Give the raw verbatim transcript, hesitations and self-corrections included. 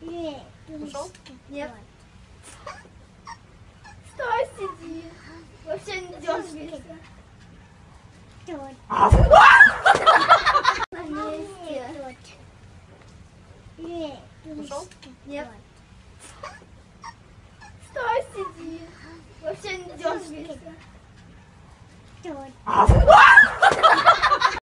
Нет. Ушел? Нет. Что сиди? Вообще не дергайся. На месте. Нет. Ушел? Нет. Что сиди? Вообще не дергайся.